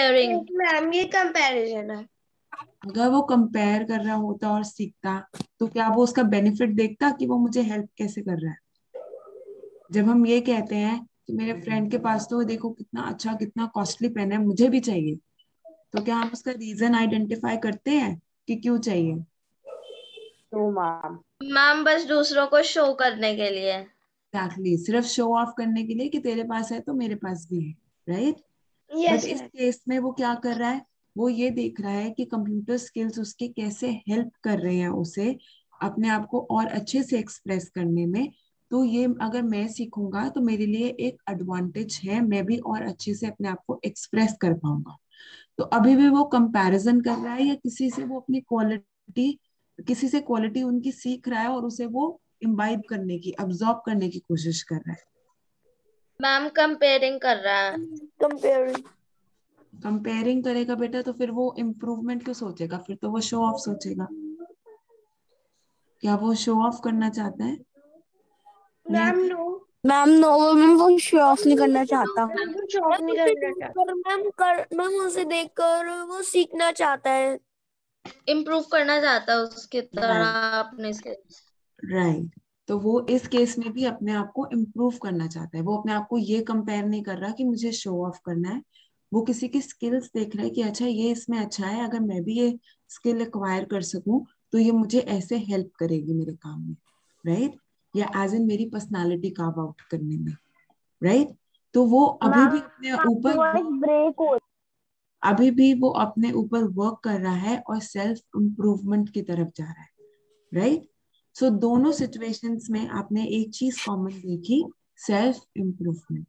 Ma'am ये comparison है। अगर वो कंपेयर कर रहा होता और सीखता तो क्या वो उसका बेनिफिट देखता कि वो मुझे हेल्प कैसे कर रहा है। जब हम ये कहते हैं कि मेरे फ्रेंड के पास तो देखो कितना अच्छा कितना कॉस्टली पेन है, मुझे भी चाहिए, तो क्या हम उसका रीजन आइडेंटिफाई करते हैं कि क्यों चाहिए। तो मैम बस दूसरों को शो करने के लिए। एग्जैक्टली, सिर्फ शो ऑफ करने के लिए कि तेरे पास है तो मेरे पास भी है, राइट। Yes, इस केस में वो क्या कर रहा है, वो ये देख रहा है कि कंप्यूटर स्किल्स उसके कैसे हेल्प कर रहे हैं उसे अपने आप को और अच्छे से एक्सप्रेस करने में। तो ये अगर मैं सीखूंगा तो मेरे लिए एक एडवांटेज है, मैं भी और अच्छे से अपने आप को एक्सप्रेस कर पाऊंगा। तो अभी भी वो कंपैरिजन कर रहा है या किसी से वो अपनी क्वालिटी, किसी से क्वालिटी उनकी सीख रहा है और उसे वो इम्बाइब करने की, अब्जॉर्ब करने की कोशिश कर रहा है। मैम कंपेयरिंग कर रहा है। कंपेयरिंग करेगा बेटा तो फिर वो इम्प्रूवमेंट क्यों सोचेगा, फिर तो वो शो ऑफ सोचेगा। क्या वो शो ऑफ करना चाहता है? मैम नो मैम वो शो ऑफ नहीं करना चाहता। मैम उसे देखकर वो सीखना चाहता है, इम्प्रूव करना चाहता है उसके तरह अपने स्किल्स, राइट। तो वो इस केस में भी अपने आप को इम्प्रूव करना चाहता है। वो अपने आप को ये कंपेयर नहीं कर रहा कि मुझे शो ऑफ करना है, वो किसी की स्किल्स देख रहा है कि अच्छा ये इसमें अच्छा है, अगर मैं भी ये स्किल एक्वायर कर सकूं तो ये मुझे ऐसे हेल्प करेगी मेरे काम में, राइट, या एज इन मेरी पर्सनालिटी कार्व आउट करने में, राइट। तो वो अभी भी अपने ऊपर वर्क कर रहा है और सेल्फ इम्प्रूवमेंट की तरफ जा रहा है, राइट। सो दोनों सिचुएशंस में आपने एक चीज कॉमन देखी, self improvement,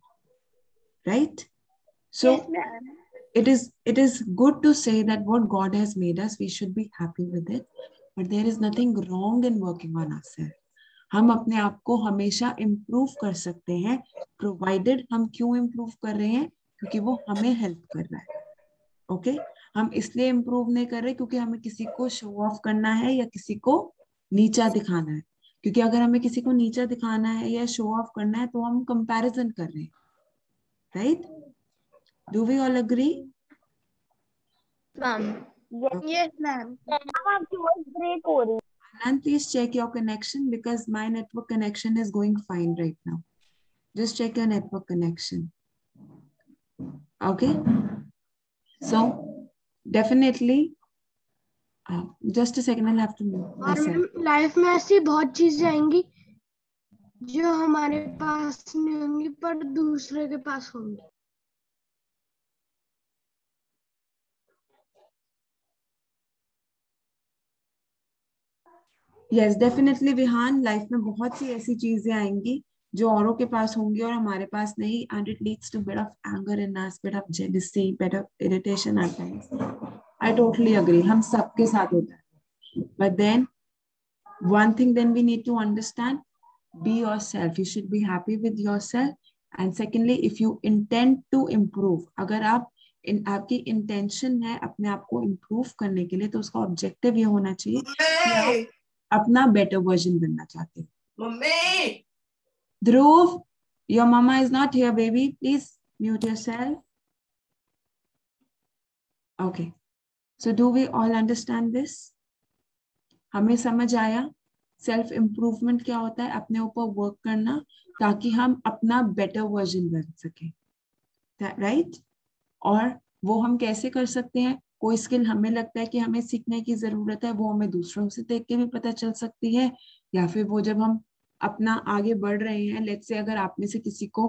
right. So it is good to say that what God has made us we should be happy with it, but there is nothing wrong in working on ourself. हम अपने आप को हमेशा improve कर सकते हैं, provided हम क्यों इम्प्रूव कर रहे हैं, क्योंकि वो हमें हेल्प कर रहा है, ओके। हम इसलिए इम्प्रूव नहीं कर रहे क्योंकि हमें किसी को शो ऑफ करना है या किसी को नीचा दिखाना है, क्योंकि अगर हमें किसी को नीचा दिखाना है या शो ऑफ करना है तो हम कंपैरिजन कर रहे हैं, right. Do we all agree ma'am? Yes ma'am. आपकी वॉइस ब्रेक हो रही है। Anand, please check your connection because my network connection is going fine right now. Just check your network connection. Okay. So definitely just a second, I'll have to move myself. Life में ऐसी बहुत चीजें आएंगी जो हमारे पास नहीं होंगी पर दूसरे के पास होंगी। यस डेफिनेटली विहान, लाइफ में बहुत सी ऐसी चीजें आएंगी जो औरों के पास होंगी और हमारे पास नहीं, and it leads to bit of anger in us, bit of jealousy, bit of irritation at times. I totally agree. हम सबके साथ होता है. But then, one thing then we need to understand, be yourself. You should be happy with yourself. And secondly, if you intend to improve, अगर आपकी intention है अपने आप को इम्प्रूव करने के लिए, तो उसका ऑब्जेक्टिव ये होना चाहिए कि आप अपना बेटर वर्जन बनना चाहते हो। Mummy Dhruv, your mama is not here, baby. Please mute yourself. Okay. So do we all understand this? हमें समझ आया सेल्फ इम्प्रूवमेंट क्या होता है, अपने ऊपर वर्क करना ताकि हम अपना बेटर वर्जन बन सके, राइट। और वो हम कैसे कर सकते हैं, कोई स्किल हमें लगता है कि हमें सीखने की जरूरत है, वो हमें दूसरों से देख के भी पता चल सकती है, या फिर वो जब हम अपना आगे बढ़ रहे हैं, लेट्स से अगर आप में से किसी को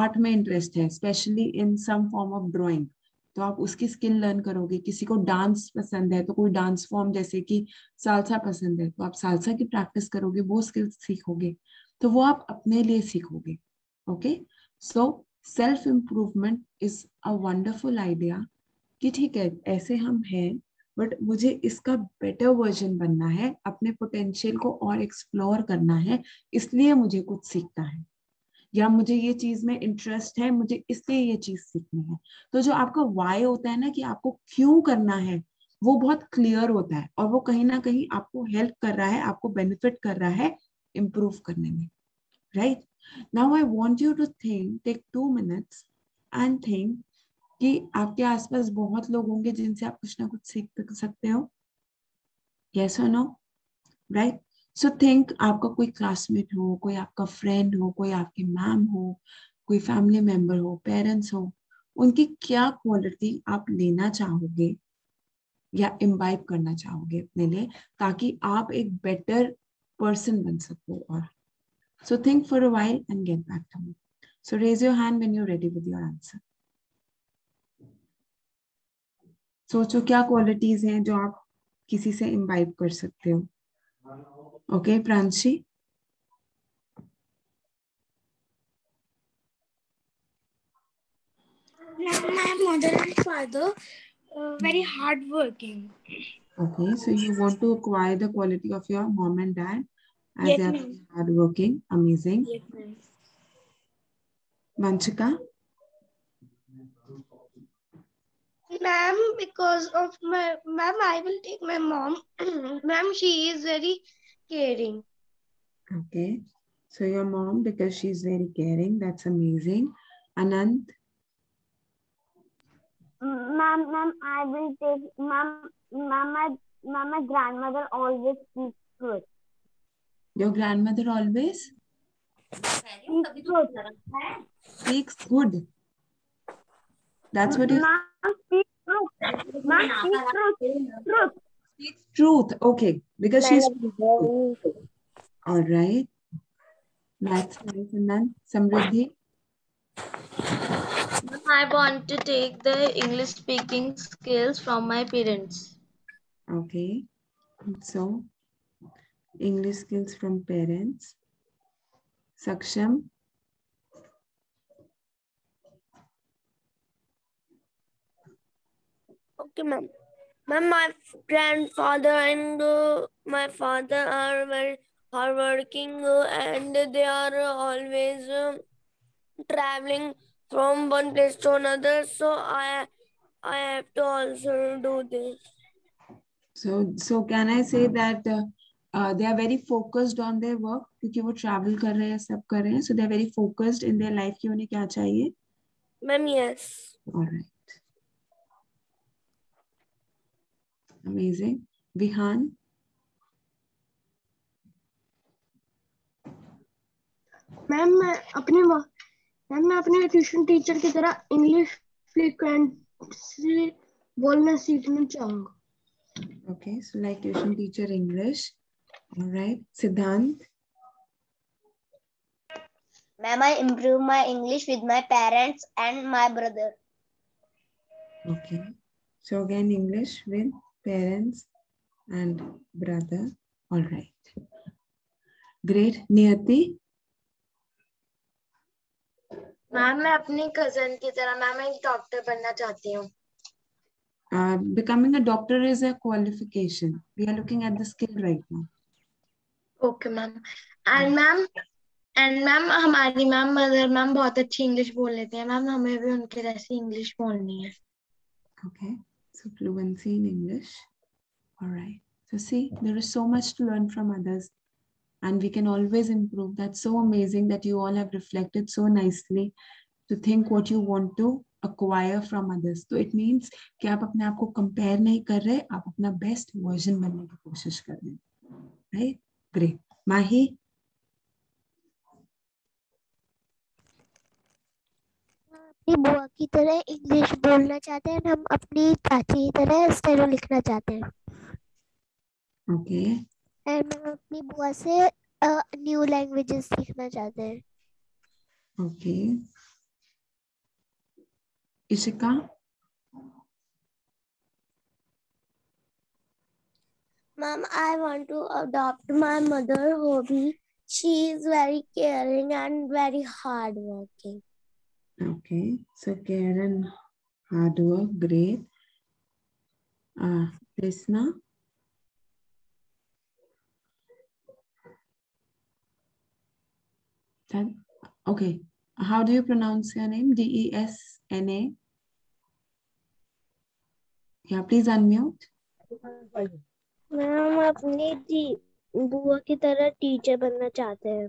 आर्ट में इंटरेस्ट है, specially in some form of drawing, तो आप उसकी स्किल लर्न करोगे। किसी को डांस पसंद है तो कोई डांस फॉर्म जैसे कि सालसा पसंद है तो आप सालसा की प्रैक्टिस करोगे, वो स्किल सीखोगे, तो वो आप अपने लिए सीखोगे, okay. So self improvement is a wonderful idea कि ठीक है ऐसे हम हैं बट मुझे इसका बेटर वर्जन बनना है, अपने पोटेंशियल को और एक्सप्लोर करना है, इसलिए मुझे कुछ सीखना है, या मुझे ये चीज में इंटरेस्ट है मुझे इसलिए ये चीज सीखनी है। तो जो आपका वाई होता है ना कि आपको क्यों करना है, वो बहुत क्लियर होता है और वो कहीं ना कहीं आपको हेल्प कर रहा है, आपको बेनिफिट कर रहा है इम्प्रूव करने में, right. Now I want you to think, take 2 minutes and think कि आपके आसपास बहुत लोग होंगे जिनसे आप कुछ ना कुछ सीख सकते हो. यस और नो, राइट? सो थिंक आपका कोई क्लासमेट हो, कोई आपका फ्रेंड हो, कोई आपकी मैम हो, कोई फैमिली मेंबर हो, पेरेंट्स हो, उनकी क्या क्वालिटी आप लेना चाहोगे या इम्बाइब करना चाहोगे अपने लिए, ताकि आप एक बेटर पर्सन बन सको. और so think for a while and get back to me. So raise your hand when you are ready with your answer. सोचो क्या क्वालिटीज हैं जो आप किसी से इम्बाइब कर सकते हो. Okay, Pranshi. My mother and father very hard working. Okay, so you want to acquire the quality of your mom and dad as yes, they are hard working. Amazing. Yes, ma'am. Manchika. Ma'am, because of my ma'am, I will take my mom. Ma'am, she is very caring. Okay, so your mom, because she is very caring. That's amazing. Anand. Ma'am, I will take my grandmother always speaks good. Your grandmother always speaks good. That's what you. Ma'am, speaks truth. Okay, because she's all right. That's nice. And then Samriddhi. I want to take the English speaking skills from my parents. Okay, so English skills from parents. Saksham. Okay, ma'am. Ma'am, my grandfather and my father are very hardworking and they are always traveling from one place to another, so I have to also do this. So can I say that they are very focused on their work, क्योंकि वो travel कर रहे हैं, सब कर रहे हैं, so they are very focused in their life कि उन्हें क्या चाहिए. Ma'am, yes. All right. Amazing. Vihan. Ma'am, मैं अपने ट्यूशन टीचर की तरह इंग्लिश फ्रीक्वेंसी बोलना सीखना चाहूंगा. Okay, so like tuition teacher English. Alright, Siddhant. Ma'am, I improve my English with my parents and my brother. Okay, so again English with parents and brother. Alright, great. Niyati. Ma'am, मैं अपनी cousin की तरह ma'am एक doctor बनना चाहती हूँ. Becoming a doctor is a qualification. We are looking at the skill right now. Okay, ma'am. And ma'am, हमारी ma'am mother ma'am बहुत अच्छी इंग्लिश बोल लेते हैं. मैम, हमें भी उनके जैसी इंग्लिश बोलनी है. Okay, so fluency in English. All right. So see, there is so much to learn from others. And we can always improve. That's so amazing that you all have reflected so nicely to think what you want to acquire from others. So it means कि आप अपने आप को compare नहीं कर रहे, आप अपना best version बनने की कोशिश कर रहे हैं. Right? Great. Mahi. अपनी बुआ की तरह English बोलना चाहते हैं, हम अपनी चाची की तरह स्टेनो लिखना चाहते हैं. Okay. मैं अपनी बुआ से न्यू लैंग्वेजेस सीखना चाहते हैं. Okay, Ishika. Ma'am, I want to adopt my mother hobby. She is very caring and very hard working. Okay, so care and hard work. Great. Krishna. Okay, how do you pronounce your name? Desna. Yeah, please unmute. Ma'am, अपनी बुआ की तरह teacher बनना चाहते हैं.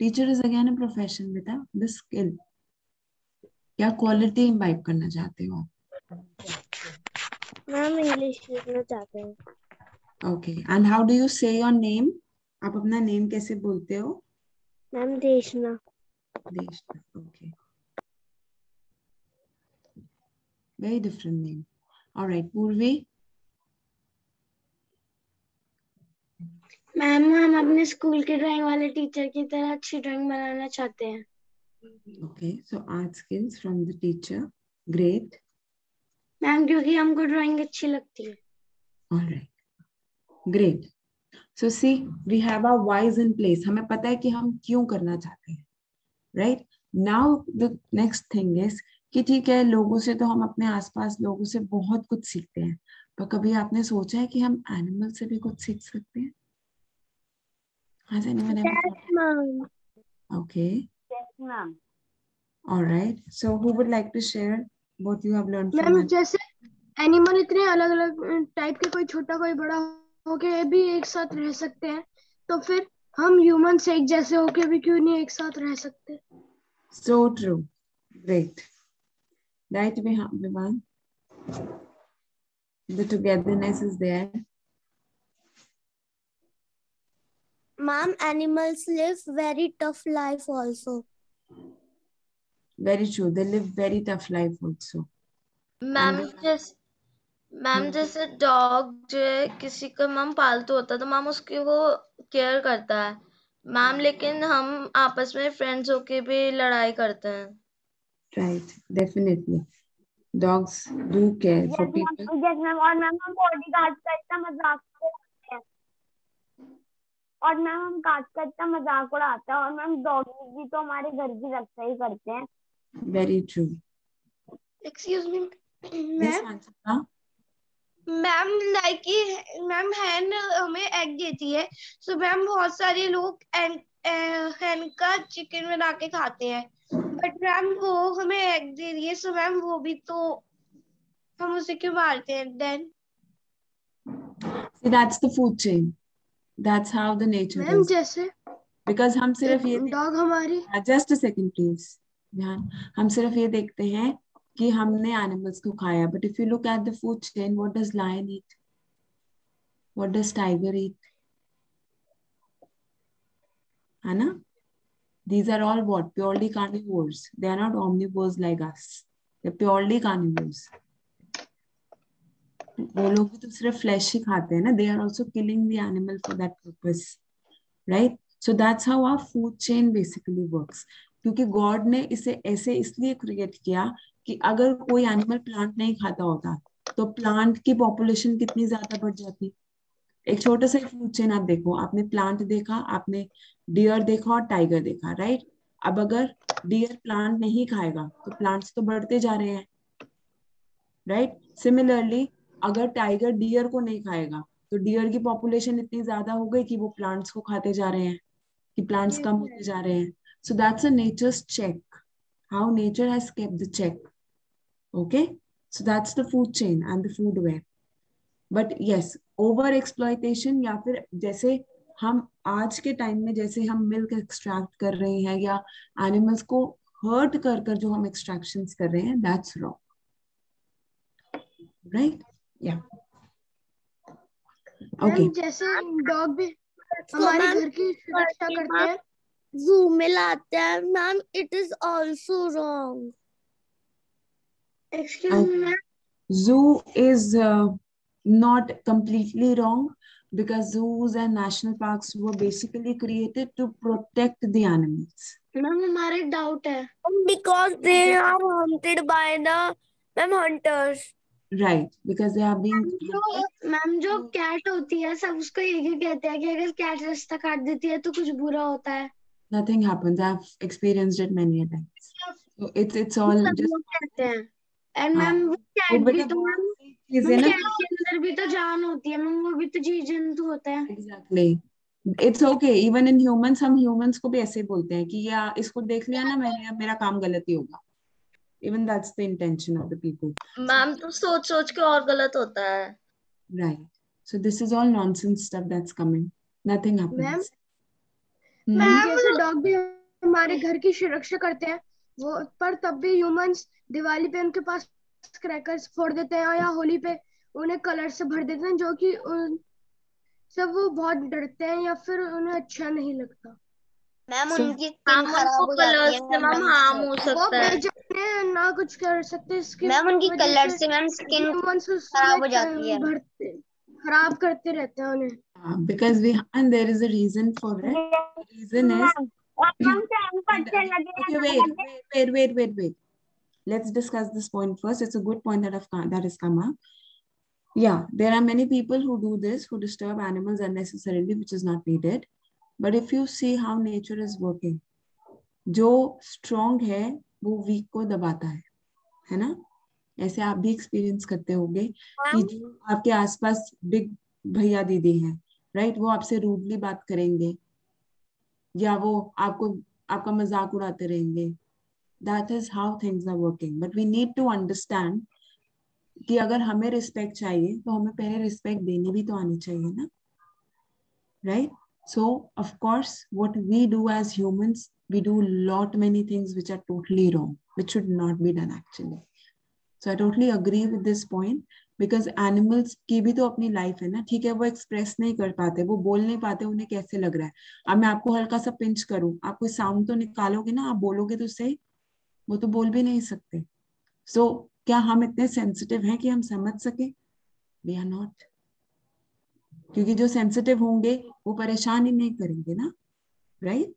Teacher is again a profession, बेटा. The skill. क्या quality imbibe करना चाहते हो? मैम इंग्लिश सीखना चाहते हैं। Okay, and how do you say your name? आप अपना नेम कैसे बोलते हो? Ma'am Deshna. Deshna, okay, very different name. Alright, Purvi. Ma'am हम अपने स्कूल के ड्राइंग वाले टीचर की तरह अच्छी ड्राइंग बनाना चाहते हैं। Okay, so art skills from the teacher, great. Ma'am क्योंकि हमको ड्राइंग अच्छी लगती है। All right, great. So see, we have our whys in place, हमें पता है कि हम क्यों करना चाहते हैं। Right, now the next thing is कि ठीक है, लोगों से तो हम अपने आसपास लोगों से बहुत कुछ सीखते हैं, पर कभी आपने सोचा है कि हम एनिमल से भी कुछ सीख सकते हैं? Okay, all right. So who would like to share what you have learned? Ma'am जैसे एनिमल इतने अलग अलग टाइप के, कोई छोटा कोई बड़ा होके भी एक साथ रह सकते हैं, तो फिर हम ह्यूमन से एक जैसे होके भी क्यों नहीं एक साथ रह सकते? So true, great, right Vivan, the togetherness is there. Ma'am, animals live very tough life also. Very true, they live very tough life also. Ma'am जैसे डॉग जो है, किसी का मैम पालतू होता है तो मैम उसकी वो केयर करता है मैम, लेकिन हम आपस में फ्रेंड्स होके भी लड़ाई करते हैं। Right, definitely dogs do care for people. Yes ma'am, और मैम हम बॉडीगार्ड्स का इतना मजाक उड़ाते हैं, और मैम हम काट का इतना मजाक उड़ाते हैं, और मैम डॉग भी तो हमारे घर की रक्षा ही करते हैं। Very true. Excuse me, ma'am. Ma'am like ma'am हैन हमें एग देती है, सो मैम बहुत सारे लोग हैन का चिकन बना के खाते हैं, बट मैम वो हमें एग दे रही है, सो मैम वो भी तो हम उसे क्यों मारते हैं? Then that's the food chain, that's how the nature ma'am is. जैसे because हम सिर्फ ये डॉग हमारी just a second please ध्यान, हम सिर्फ ये देखते हैं कि हमने एनिमल्स को खाया, but if you look at the food chain, what does lion eat, what does tiger eat, है ना? These are all what, purely carnivores, they are not omnivores like us, they are purely carnivores. वो लोग भी तो सिर्फ flash ही खाते हैं ना, they are also killing the animal for that purpose. Right, so that's how our food chain basically works, क्योंकि God ने इसे ऐसे इसलिए क्रिएट किया कि अगर कोई एनिमल प्लांट नहीं खाता होता तो प्लांट की पॉपुलेशन कितनी ज्यादा बढ़ जाती। एक छोटा सा फूड चेन आप देखो, आपने प्लांट देखा, आपने डियर देखा और टाइगर देखा। राइट, अब अगर डियर प्लांट नहीं खाएगा तो प्लांट्स तो बढ़ते जा रहे हैं। राइट, सिमिलरली अगर टाइगर डियर को नहीं खाएगा तो डियर की पॉपुलेशन इतनी ज्यादा हो गई कि वो प्लांट्स को खाते जा रहे हैं, कि प्लांट्स कम होते जा रहे हैं। So that's a nature's check, how nature has kept the check. Okay, so that's the food chain and the food web. But yes, over exploitation या फिर जैसे हम आज के टाइम में जैसे हम मिल्क एक्सट्रैक्ट कर रहे हैं या एनिमल्स को हर्ट कर कर जो हम एक्सट्रैक्शंस कर रहे हैं, that's wrong. Right? Yeah. Okay. जैसे डॉग भी हमारे घर की रक्षा करते हैं, ज़ू में लाते हैं ma'am, it is also wrong. Excuse me ma'am, zoo is not completely wrong because zoos and national parks were basically created to protect the animals. Ma'am हमारे डाउट है because they are hunted by the ma'am hunters. Right, because they are being. Ma'am जो cat होती है सब उसको यही कहते हैं कि अगर कैट रास्ता काट देती है तो कुछ बुरा होता है। Nothing happens. I've experienced it many a times. So it's all just. And ma'am, cat भी तो अंदर भी तो जान होती है मैम, वो भी तो जीव जंतु होता है। Exactly. It's okay. Even in humans, हम humans को भी ऐसे बोलते हैं कि या इसको देख लिया ना मैंने, अब मेरा काम गलत ही होगा। Even that's the intention of the people. Ma'am तो सोच सोच के और गलत होता है। Right. So this is all nonsense stuff that's coming. Nothing happens. जैसे डॉग भी हमारे घर की सुरक्षा करते हैं वो, पर तब भी ह्यूमंस दिवाली पे उनके पास क्रैकर्स फोड़ देते हैं या होली पे उन्हें कलर से भर देते हैं, जो कि सब वो बहुत डरते हैं या फिर उन्हें अच्छा नहीं लगता। मैम उनकी काम खराब हो जाती है, मैम हार्म हो सकता है, वो ना कुछ कर सकते स्किन, मैम उनकी कलर से मैम स्किन खराब हो जाती है, खराब करते रहते हैं उन्हें। Because we and there is a reason for it, reason is wait. Let's discuss this point first. It's a good point that has come up. Yeah, there are many people who do this, who disturb animals unnecessarily, which is not needed. But if you see how nature is working, जो strong है वो weak को दबाता है ना? ऐसे आप भी experience करते होंगे कि जो आपके आसपास big भैया दीदी हैं, right? वो आपसे rudely बात करेंगे या वो आपका मजाक उड़ाते रहेंगे। That is how things are working. But we need to understand कि अगर हमें रिस्पेक्ट चाहिए तो हमें पहले रिस्पेक्ट देनी भी तो आनी चाहिए ना, right? So of course what we do as humans, we do lot many things which are totally wrong, which should not be done actually. So I totally agree with this point because animals की भी तो अपनी life है ना, ठीक है? वो express नहीं कर पाते, वो बोल नहीं पाते उन्हें कैसे लग रहा है। अब मैं आपको हल्का सा पिंच करूं, आप कोई साउंड तो निकालोगे ना, आप बोलोगे तो सही, वो तो बोल भी नहीं सकते। सो क्या हम इतने सेंसिटिव हैं कि हम समझ सके? वी आर नॉट, क्योंकि जो सेंसिटिव होंगे वो परेशान ही नहीं करेंगे ना, राइट?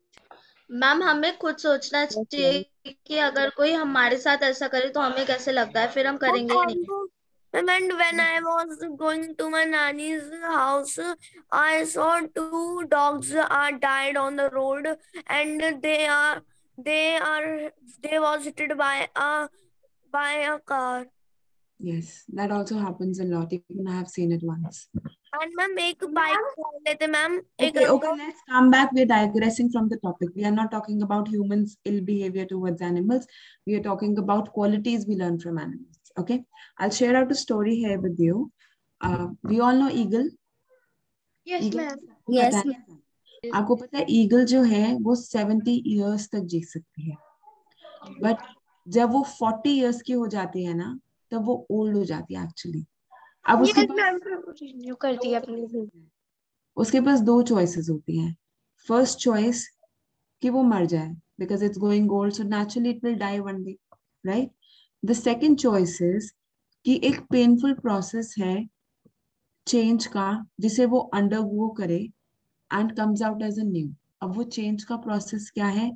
मैम हमें खुद सोचना चाहिए कि अगर कोई हमारे साथ ऐसा करे तो हमें कैसे लगता है, फिर हम करेंगे ही नहीं। And when I was going to my nanny's house, I saw two dogs are died on the road, and they was hit by a car. Yes, that also happens a lot. Even I have seen it once. And ma'am, ek bike wale the ma'am. Okay, let's come back. We're digressing from the topic. We are not talking about humans' ill behavior towards animals. We are talking about qualities we learn from animals. Okay, I'll share out a story here with you. We all know eagle. Yes, ma'am. Yes, ma'am. आपको पता है eagle जो है वो 70 years तक जी सकती है, but जब वो 40 years की हो जाती है ना, तब वो old हो जाती है actually. अब उसके पास करती है अपनी, उसके पास 2 choices होती हैं. First choice कि वो मर जाए because it's going old, so naturally it will die one day, right? The second choice is कि एक painful process है change का, जिसे वो undergo करे and comes out as a new. अब वो change का process क्या है?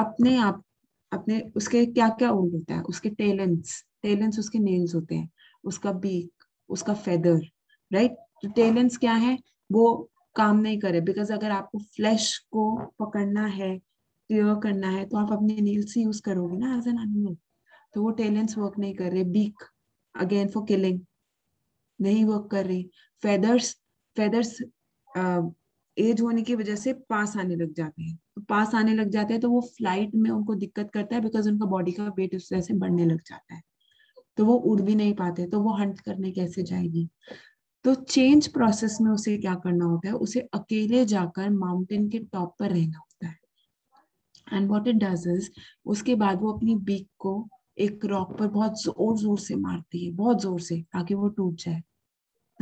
अपने उसके क्या old होता है? उसके talons, उसके nails होते हैं, उसका beak, उसका feather, right? तो talons क्या है? वो काम नहीं करे, because अगर आपको flesh को पकड़ना है, tear करना है, तो आप अपने nails ही use करोगे ना as an animal. तो वो टेलेंट्स वर्क नहीं कर रहे, बीक अगेन फॉर किलिंग नहीं वर्क कर रही, फेदर्स एज होने की वजह से पास आने लग जाते हैं, तो वो फ्लाइट में उनको दिक्कत करता है बिकॉज उनका बॉडी का वेट उस तरह से बढ़ने लग जाता है, तो वो उड़ भी नहीं पाते, तो वो हंट करने कैसे जाएगी? तो चेंज प्रोसेस में उसे क्या करना होता है? उसे अकेले जाकर माउंटेन के टॉप पर रहना होता है, and what it does is, उसके बाद वो अपनी बीक को एक रॉक पर बहुत जोर से मारती है, ताकि वो टूट जाए।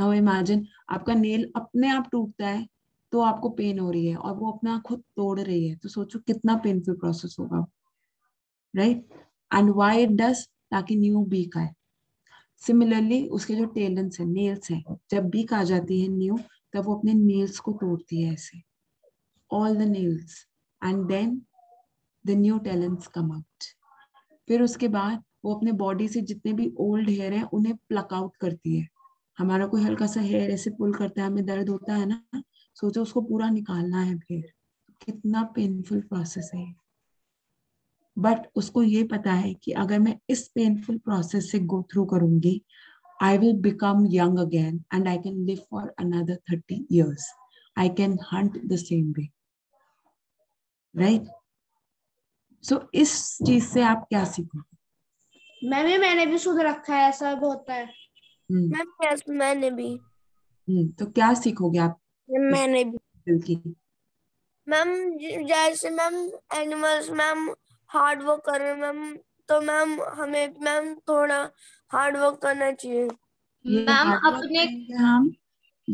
Now imagine, आपका नेल अपने आप टूटता है तो आपको पेन हो रही है और वो अपना खुद तोड़ रही है, तो सोचो कितना पेनफुल प्रोसेस होगा, right? And why it does, ताकि न्यू बीक आए। सिमिलरली उसके जो टेलेंट्स हैं, नेल्स हैं, जब बीक आ जाती है न्यू, तब वो अपने नेल्स को तोड़ती है ऐसे, all the nails, and then the new talents come out. फिर उसके बाद वो अपने बॉडी से जितने भी ओल्ड हेयर हैं उन्हें प्लक आउट करती है। हमारा कोई हल्का सा हेयर ऐसे पुल करता है, हमें दर्द होता है ना, सोचो उसको पूरा निकालना है, फिर कितना पेनफुल प्रोसेस है। बट उसको ये पता है कि अगर मैं इस पेनफुल प्रोसेस से गो थ्रू करूंगी, I will become young again and I can live for another 30 years, I can hunt the same way, right? So, इस चीज से आप क्या सीखोगे? मैंने भी सुन रखा है, ऐसा होता है। मैंने भी। तो क्या सीखोगे आप? मैंने भी। मैम जैसे ma'am animals ma'am hard work कर रहे हैं मैम, तो मैम हमें मैम थोड़ा हार्ड वर्क करना चाहिए मैम अपने एग्जाम,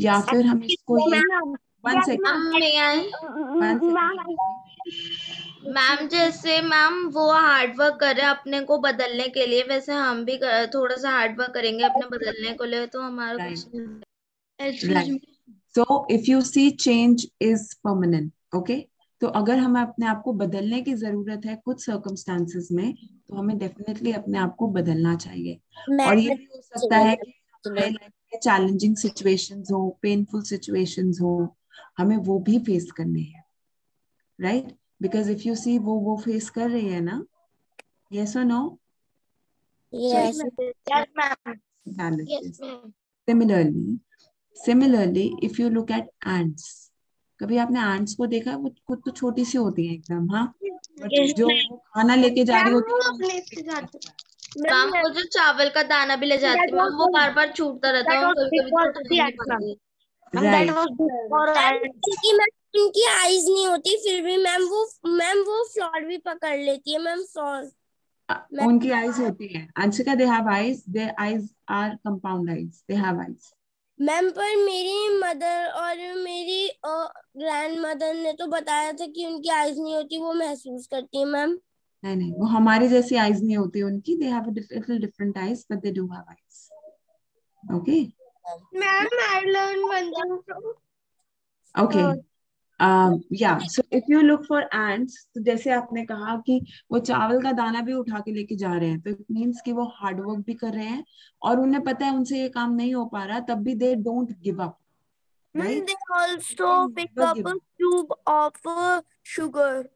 या फिर हम इसको मैम जैसे मैम वो हार्ड वर्क करे अपने को बदलने के लिए, वैसे हम भी थोड़ा सा हार्ड वर्क करेंगे अपने बदलने को लिए, तो हमारा कुछ। So if you see change is permanent, okay, तो अगर हमें अपने आप को बदलने की जरूरत है कुछ सर्कमस्टांसेस में, तो हमें डेफिनेटली अपने आप को बदलना चाहिए। और ये भी हो सकता है कि हमारे लाइफ में चैलेंजिंग सिचुएशंस हो, पेनफुल सिचुएशंस हो, हमें वो भी फेस करने हैं, right? Because if you see वो फेस कर रही है ना, यस और no? Yes ma'am. Similarly if you look at ants, कभी आपने एंट्स को देखा? वो खुद तो छोटी सी होती है एकदम, हाँ, जो खाना लेके जा रही होती है, जो चावल का दाना भी ले जाती है, वो बार बार छूटता रहता है, उनकी आईज नहीं होती, फिर भी मैम वो फ्रॉड भी पकड़ लेती है। मैम फ्रॉड उनकी आईज होती है, Anshika, they have eyes, their eyes are compound eyes, they have eyes. Ma'am पर मेरी मदर और मेरी ग्रैंड मदर ने तो बताया था कि उनकी आईज नहीं होती, वो महसूस करती है मैम। नहीं, वो हमारी जैसी आईज नहीं होती उनकी, they have a little different eyes but they do have eyes. Okay ma'am, I learn one thing from, okay yeah, so if you look for ants, तो जैसे आपने कहा कि वो चावल का दाना भी उठा के लेके जा रहे हैं, तो इट मींस कि वो हार्ड वर्क भी कर रहे हैं और उन्हें पता है उनसे ये काम नहीं हो पा रहा, तब भी they don't give up. They also pick up a cube of sugar,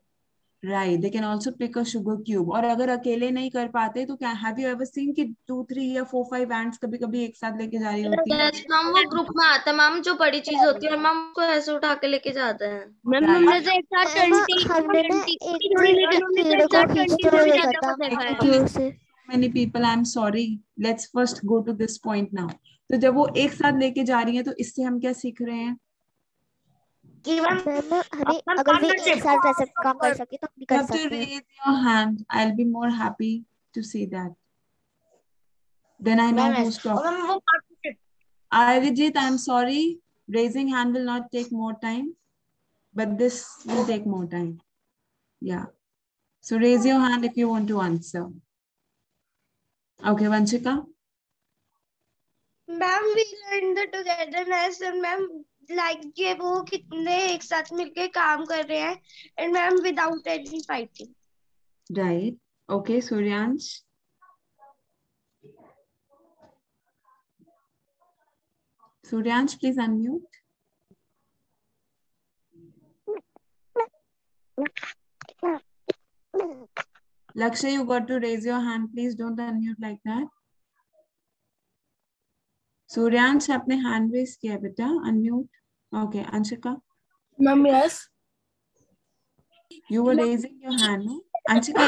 right? They can also pick a sugar cube. और अगर अकेले नहीं कर पाते तो क्या, हैव यू एवर सीन कि 2, 3 या 4, 5 एंड्स कभी-कभी एक साथ लेके जा रही होती है? यस मैम, वो ग्रुप में आता है मैम, जो बड़ी चीज होती है और मैम उसको ऐसे उठा के लेके जाते हैं। मैम मुझे एक साथ 20 many people, I'm sorry, let's first go to this point now. तो जब वो एक साथ लेके जा रही है, तो इससे हम क्या सीख रहे हैं? अगर वे एक साथ ऐसे काम कर सके तो कर सकते हैं। Raise your hand, I'll be more happy to see that. Then I know who's talking. Arijit, I'm sorry, raising hand will not take more time, but this will take more time. Yeah. So raise your hand if you want to answer. Okay, Vanshika. Ma'am, we learned the togetherness, and ma'am, like ये वो कितने एक साथ मिलके काम कर रहे हैं, and ma'am without any fighting. Right. Okay, Suryansh. Suryansh, please unmute. Lakshay, you got to raise your hand. Please don't unmute like that. Suryansh, आपने hand raise किया बेटा, unmute. Okay, Anshika. Ma'am, yes. You were raising your hand, no? Anshika,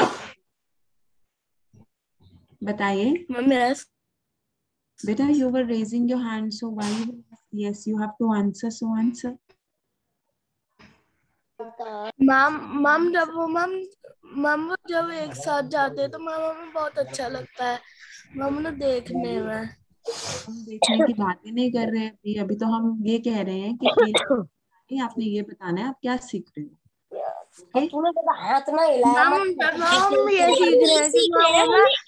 बताइए. Ma'am, yes. बेटा, you were raising your hand, so why you? Yes, you have to answer. So answer. Ma'am जब एक साथ जाते हैं तो मैम हमें बहुत अच्छा लगता है। मैम उन्हें देखने में, हम देखने की बातें नहीं कर रहे हैं अभी, अभी तो हम ये कह रहे हैं कि आपने ये बताना है आप क्या सीख रहे हो। हाथ ना हिलाया, मैम ये सीख रहे हैं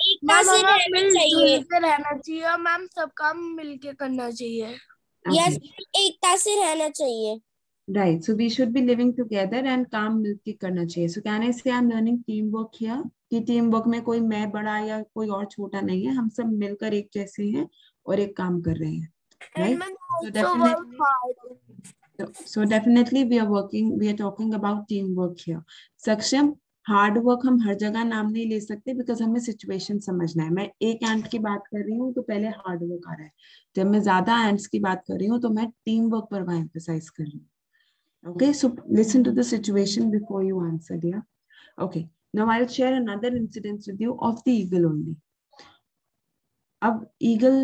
कि मैम मिलजुल रहना चाहिए और मैम सब काम मिलके करना चाहिए, यस, एकता से रहना चाहिए। Right, so we should be living together and काम मिलके करना चाहिए। So can I say I'm learning teamwork here? कि teamwork में कोई मैं बड़ा या कोई और छोटा नहीं है, हम सब मिलकर एक जैसे हैं और एक काम कर रहे हैं, right? So definitely we are talking about teamwork here. Saksham, hard work हम हर जगह नाम नहीं ले सकते, बिकॉज हमें सिचुएशन समझना है। मैं एक एंट की बात कर रही हूँ तो पहले हार्ड वर्क आ रहा है, जब मैं ज्यादा एंट्स की बात कर रही हूँ तो मैं टीम वर्क पर वहां एम्फेसाइज कर रही हूँ। Okay, so listen to the situation before you answer, dear. Okay, now I'll share another incident with you of the eagle only. अब eagle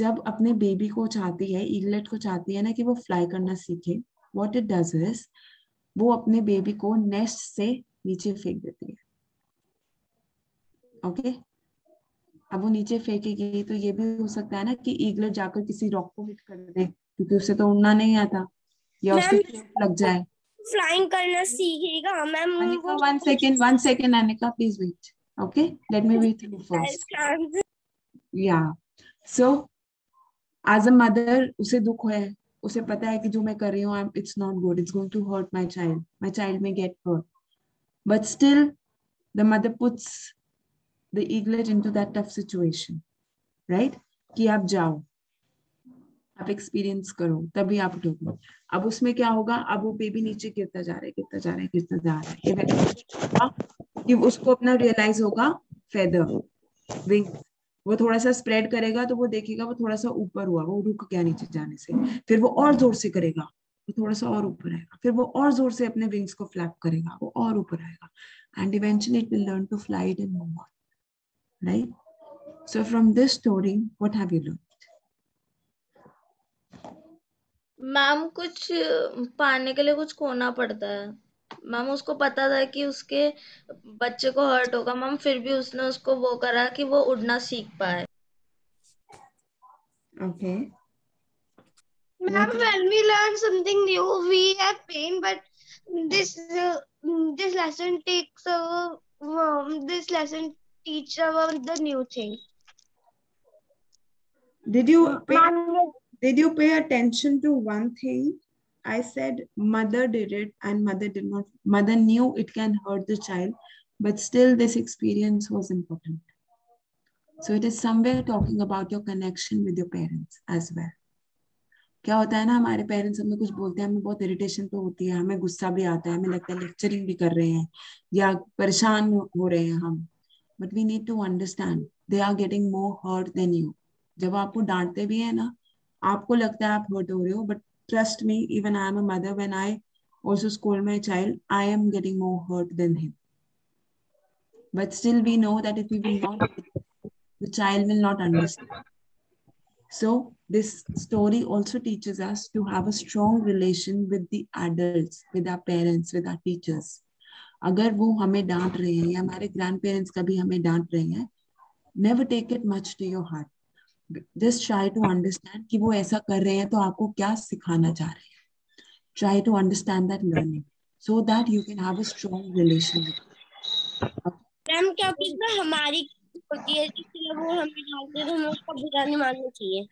जब अपने baby को चाहती है, eaglet को चाहती है ना कि वो fly करना सीखे, what it does is वो अपने baby को nest से नीचे फेंक देती है, okay? अब वो नीचे फेंकेगी तो ये भी हो सकता है ना कि ईगलेट जाकर किसी रॉक को हिट कर दे, क्योंकि उसे तो उड़ना नहीं आता या उसके चोट लग जाए। फ्लाइंग करना सीखेगा ma'am. Anika one second Anika, please wait. Okay let me wait you first. Yeah so as a mother उसे दुख है, उसे पता है कि जो मैं कर रही हूँ it's not good, it's going to hurt my child, my child may get hurt, but still the mother puts the eaglet into that tough situation, right? कि आप जाओ, आप experience करो, तभी आप उठोगे। अब उसमें क्या होगा, अब वो बेबी नीचे गिरता जा रहा है कि उसको अपना realize होगा feather wing, वो थोड़ा सा spread करेगा तो वो देखेगा वो थोड़ा सा ऊपर हुआ, वो रुक गया नीचे जाने से, फिर वो और जोर से करेगा वो थोड़ा सा और ऊपर आएगा, फिर वो और जोर से अपने विंग्स को फ्लैप करेगा वो और ऊपर आएगा, and eventually it will learn to fly it and move on. Right? So from this story, what have you learned? Ma'am कुछ पाने के लिए कुछ खोना पड़ता है। मैम उसको पता था कि उसके बच्चे को हर्ट होगा मैम, फिर भी उसने उसको वो करा कि वो उड़ना सीख पाए। Okay. Ma'am, when we learn something new, we have pain, but this lesson takes this lesson teach about the new thing. Did you pay attention to one thing? I said mother did it and mother did not. Mother knew it can hurt the child, but still this experience was important. So it is somewhere talking about your connection with your parents as well. क्या होता है ना, हमारे parents हमें कुछ बोलते हैं, हमें बहुत इरिटेशन तो होती है, हमें गुस्सा भी आता है, हमें लगता है लेक्चरिंग भी कर रहे हैं या परेशान हो रहे हैं हम। But we need to understand they are getting more hurt than you. जब आपको डांटते भी है ना, आपको लगता है आप hurt हो रहे हो, but trust me, even I am a mother. When I also scold my child, I am getting more hurt than him. But still, we know that if we will not, the child will not understand. So this story also teaches us to have a strong relation with the adults, with our parents, with our teachers. अगर वो हमें डांट रहे हैं या हमारे grand parents का भी हमें डांट रहे हैं, never take it much to your heart, just try to understand कि वो ऐसा कर रहे हैं तो आपको क्या सिखाना चाह रहे हैं। Try to understand that learning so that you can have a strong relation. Ma'am क्या होता है, हमारी होती है इसलिए वो हमें डांटते हैं, हमें उसका बुरा नहीं मानना चाहिए।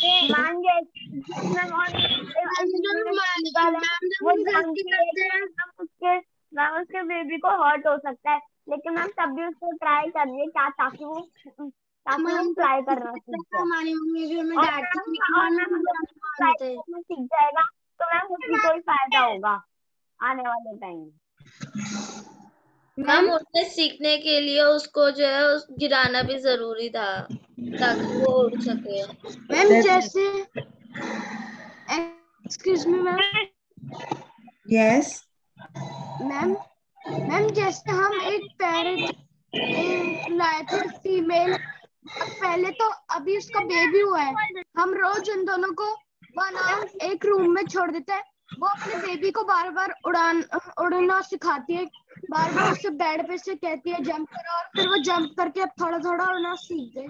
उसके बेबी को हर्ट हो सकता है, लेकिन मैम तब भी उसको ट्राई करिए ताकि वो ट्राई करना सीख जाएगा, तो मैम उसकी कोई फायदा होगा आने वाले टाइम। मैम उसने सीखने के लिए उसको जो है गिराना भी जरूरी था ताकि वो उड़ सके। मैम जैसे excuse me ma'am. Yes ma'am जैसे हम एक पैरेंट लाए थे फीमेल, पहले तो अभी उसका बेबी हुआ है, हम रोज उन दोनों को एक रूम में छोड़ देते हैं, वो अपने बेबी को बार बार उड़ना सिखाती है, बार बार उससे बेड पे से कहती है जंप करो, और फिर वो जंप करके थोड़ा थोड़ा उड़ना सीख गए।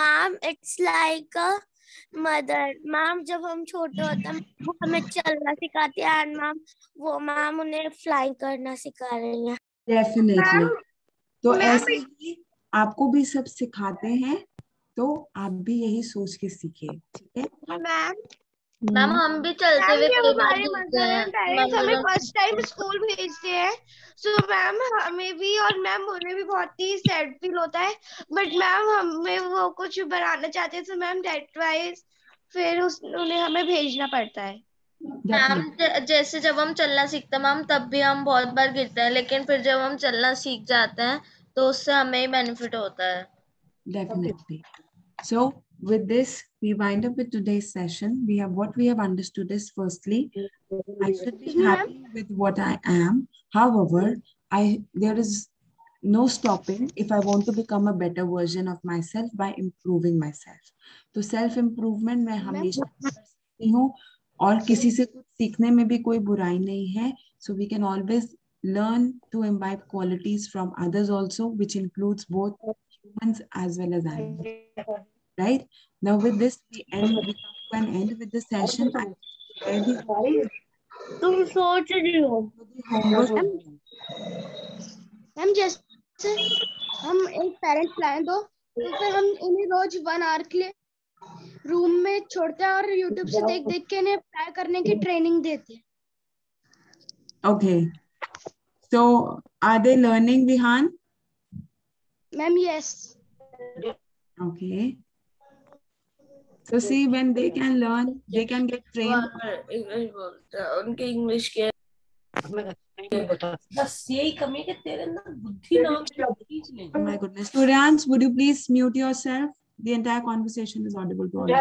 Ma'am it's like a mother. Ma'am जब हम छोटे होते हैं वो हमें चलना सिखाती है, और मैम वो मैम उन्हें फ्लाई करना सिखा रही है। डेफिनेटली, तो ऐसे ही आपको भी सब सिखाते हैं, तो आप भी यही सोच के सीखे, ठीक है मैम। हम भी चलते हुए फर्स्ट टाइम स्कूल भेजते हैं, सो मैम हमें भी और मैम उन्हें भी बहुत ही सैड फील होता है, बट मैम हमें वो कुछ बनाना चाहते हैं, सो मैम दैट वाइज फिर उन्हें हमें भेजना पड़ता है। मैम जैसे जब हम चलना सीखते हैं मैम, तब भी हम बहुत बार गिरते हैं, लेकिन फिर जब हम चलना सीख जाते हैं तो उससे हमें ही बेनिफिट होता है। Definitely. So with this, we wind up with today's session. We have what we have understood is firstly, I should be happy with what I am. However, there is no stopping if I want to become a better version of myself by improving myself. So self improvement मैं हमेशा कर सकती हूँ और किसी से कुछ सीखने में भी कोई बुराई नहीं है. So we can always learn to imbibe qualities from others also, which includes both humans as well as animals. Right? Now with this we end, we come to an end with this session. तुम सोच रही हो हम जैसे हम एक parent plan दो तो फिर हम इन्हें रोज 1 hour के लिए रूम में छोड़ते हैं और YouTube से देख देख के इन्हें अप्लाई करने की ट्रेनिंग देते हैं. Okay. So are they learning, Vihan? Ma'am, yes. Okay. So see, when they can learn, they can get trained. उनके English के बस यही कमी कि तेरे अंदर बुद्धि नहीं है. My goodness. Suryansh, would you please mute yourself? The entire conversation is audible to all.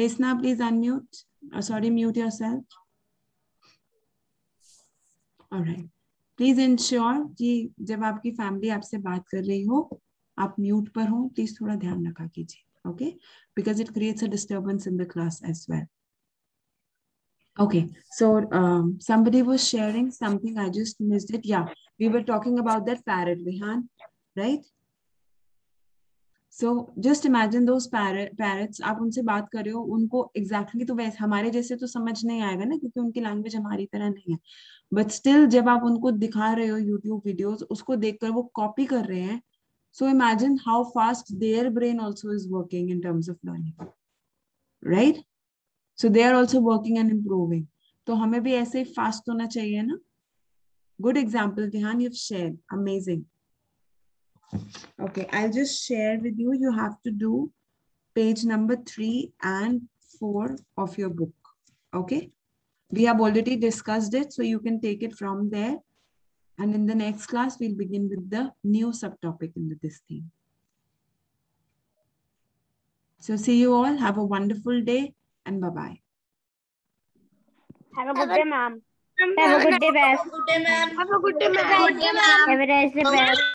Desna, please unmute. Sorry, mute yourself. Alright, please ensure कि जब आपकी फैमिली आपसे बात कर रही हो आप म्यूट पर हो. प्लीज थोड़ा ध्यान रखा कीजिए. Okay, because it creates a disturbance in the class as well. Okay, so somebody was sharing something, I just missed it. Yeah, we were talking about that parrot, Vihan, right? So just imagine those parrots. आप उनसे बात कर रहे हो, उनको exactly तो वैसे हमारे जैसे तो समझ नहीं आएगा ना, क्योंकि उनकी लैंग्वेज हमारी तरह नहीं है. बट स्टिल जब आप उनको दिखा रहे हो YouTube वीडियोस, उसको देखकर वो कॉपी कर रहे हैं. So imagine how fast their brain also is working in terms of learning, right? So they are also working and improving. तो हमें भी ऐसे फास्ट होना चाहिए ना. Good example Dhyan, you have shared, amazing. Okay, I'll just share with you. You have to do page number 3 and 4 of your book. Okay, we have already discussed it, so you can take it from there. And in the next class, we'll begin with the new subtopic in this theme. So, see you all. Have a wonderful day, and bye bye. Have a good day, ma'am. Have a good day, ma'am. Have a good day, ma'am. Have a nice day, ma'am.